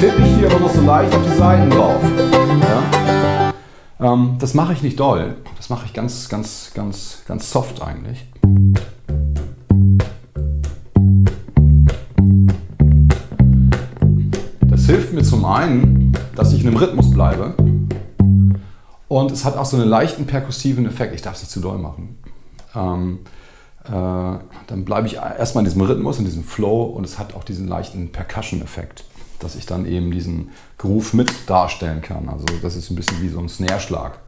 tippe ich hier aber noch so leicht auf die Seiten drauf. Ja? Das mache ich nicht doll, das mache ich ganz soft eigentlich. Das hilft mir zum einen, dass ich in einem Rhythmus bleibe, und es hat auch so einen leichten perkussiven Effekt. Ich darf es nicht zu doll machen. Dann bleibe ich erstmal in diesem Rhythmus, in diesem Flow, und es hat auch diesen leichten Percussion-Effekt, dass ich dann eben diesen Groove mit darstellen kann. Also das ist ein bisschen wie so ein Snare-Schlag.